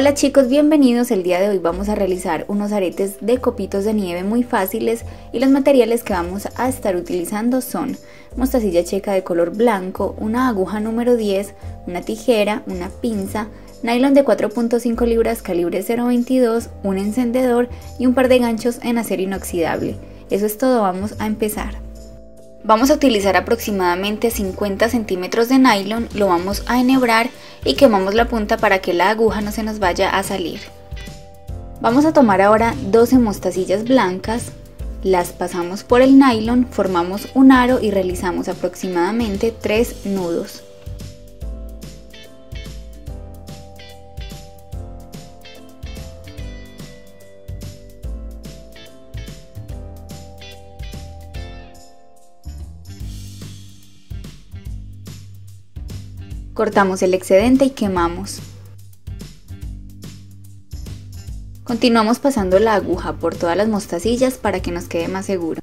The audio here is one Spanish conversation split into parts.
Hola chicos, bienvenidos. El día de hoy vamos a realizar unos aretes de copitos de nieve muy fáciles y los materiales que vamos a estar utilizando son mostacilla checa de color blanco, una aguja número 10, una tijera, una pinza, nylon de 4.5 libras calibre 0.22, un encendedor y un par de ganchos en acero inoxidable. Eso es todo, vamos a empezar. Vamos a utilizar aproximadamente 50 centímetros de nylon, lo vamos a enhebrar y quemamos la punta para que la aguja no se nos vaya a salir. Vamos a tomar ahora 12 mostacillas blancas, las pasamos por el nylon, formamos un aro y realizamos aproximadamente 3 nudos. Cortamos el excedente y quemamos. Continuamos pasando la aguja por todas las mostacillas para que nos quede más seguro.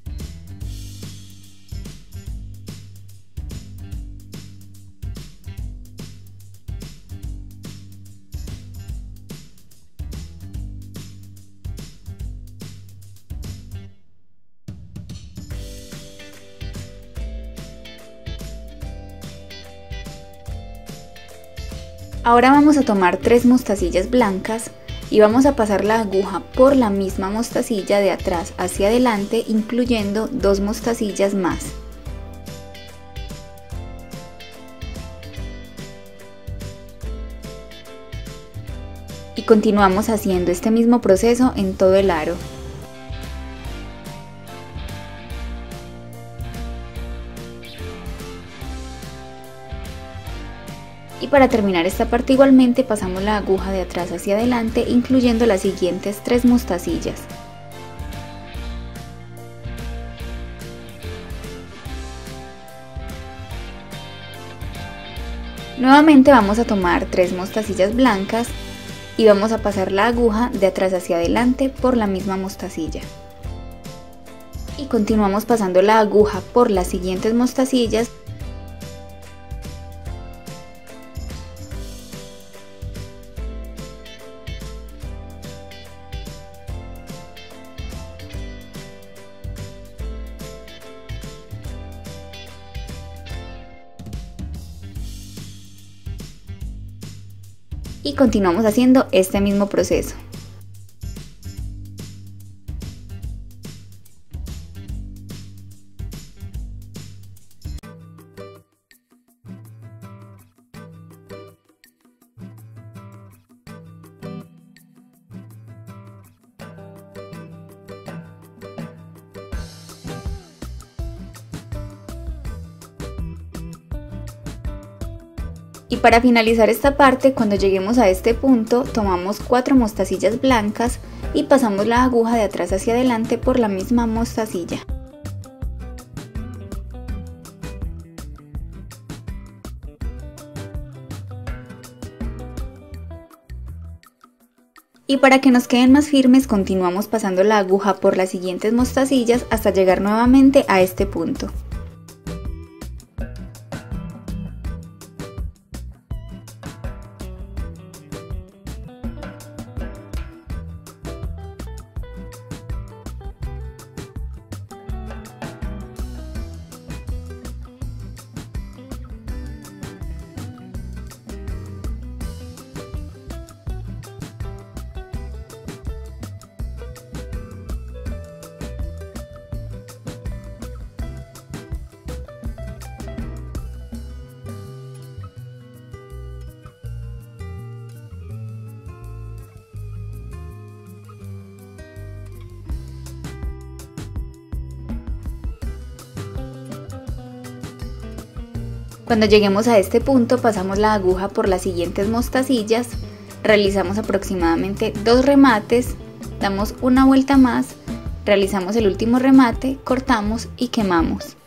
Ahora vamos a tomar 3 mostacillas blancas y vamos a pasar la aguja por la misma mostacilla de atrás hacia adelante, incluyendo 2 mostacillas más. Y continuamos haciendo este mismo proceso en todo el aro. Y para terminar esta parte igualmente pasamos la aguja de atrás hacia adelante, incluyendo las siguientes 3 mostacillas. Nuevamente vamos a tomar 3 mostacillas blancas y vamos a pasar la aguja de atrás hacia adelante por la misma mostacilla. Y continuamos pasando la aguja por las siguientes mostacillas. Y continuamos haciendo este mismo proceso. Y para finalizar esta parte, cuando lleguemos a este punto, tomamos 4 mostacillas blancas y pasamos la aguja de atrás hacia adelante por la misma mostacilla. Y para que nos queden más firmes, continuamos pasando la aguja por las siguientes mostacillas hasta llegar nuevamente a este punto. Cuando lleguemos a este punto pasamos la aguja por las siguientes mostacillas, realizamos aproximadamente 2 remates, damos una vuelta más, realizamos el último remate, cortamos y quemamos.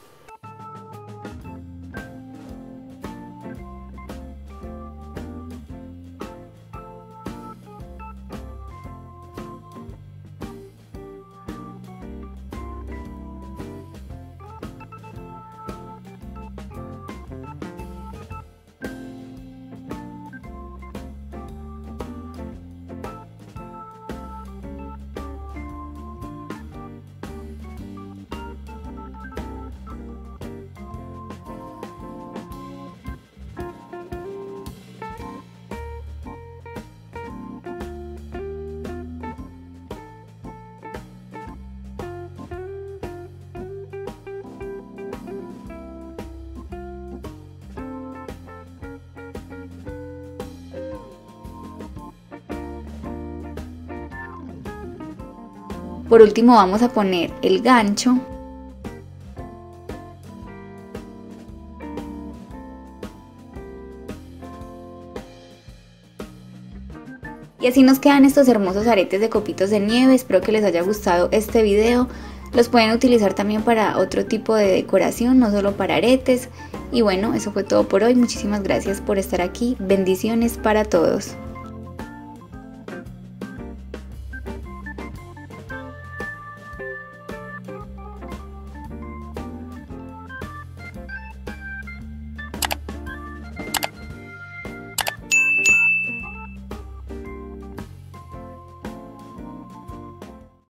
Por último vamos a poner el gancho. Y así nos quedan estos hermosos aretes de copitos de nieve. Espero que les haya gustado este video. Los pueden utilizar también para otro tipo de decoración, no solo para aretes. Y bueno, eso fue todo por hoy. Muchísimas gracias por estar aquí. Bendiciones para todos.